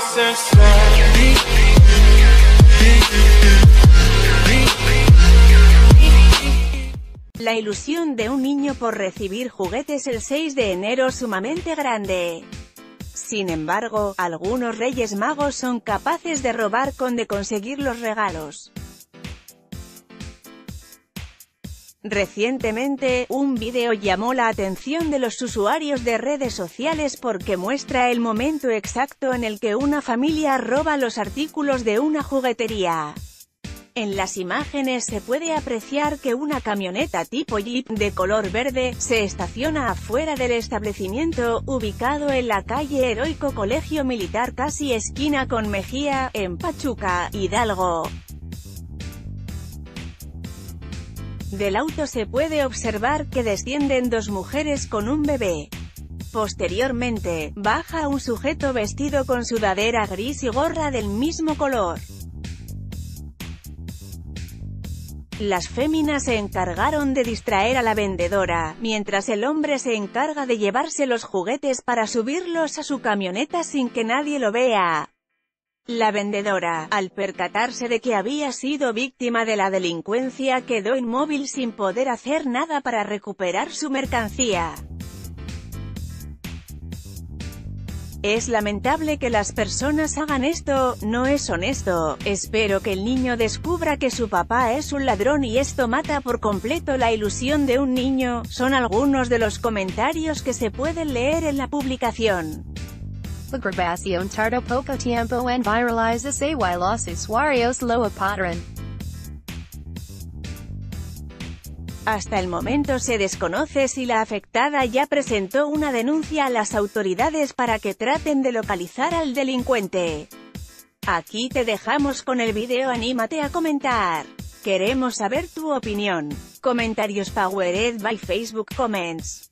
process slowly. La ilusión de un niño por recibir juguetes el 6 de enero sumamente grande. Sin embargo, algunos Reyes Magos son capaces de robar con de conseguir los regalos. Recientemente, un video llamó la atención de los usuarios de redes sociales porque muestra el momento exacto en el que una familia roba los artículos de una juguetería. En las imágenes se puede apreciar que una camioneta tipo Jeep, de color verde, se estaciona afuera del establecimiento, ubicado en la calle Heroico Colegio Militar casi esquina con Mejía, en Pachuca, Hidalgo. Del auto se puede observar que descienden dos mujeres con un bebé. Posteriormente, baja un sujeto vestido con sudadera gris y gorra del mismo color. Las féminas se encargaron de distraer a la vendedora, mientras el hombre se encarga de llevarse los juguetes para subirlos a su camioneta sin que nadie lo vea. La vendedora, al percatarse de que había sido víctima de la delincuencia, quedó inmóvil sin poder hacer nada para recuperar su mercancía. Es lamentable que las personas hagan esto, no es honesto. Espero que el niño descubra que su papá es un ladrón y esto mata por completo la ilusión de un niño, son algunos de los comentarios que se pueden leer en la publicación. La grabación tardó poco tiempo en viralizarse y los usuarios lo apodaron. Hasta el momento se desconoce si la afectada ya presentó una denuncia a las autoridades para que traten de localizar al delincuente. Aquí te dejamos con el video, anímate a comentar. Queremos saber tu opinión. Comentarios powered by Facebook Comments.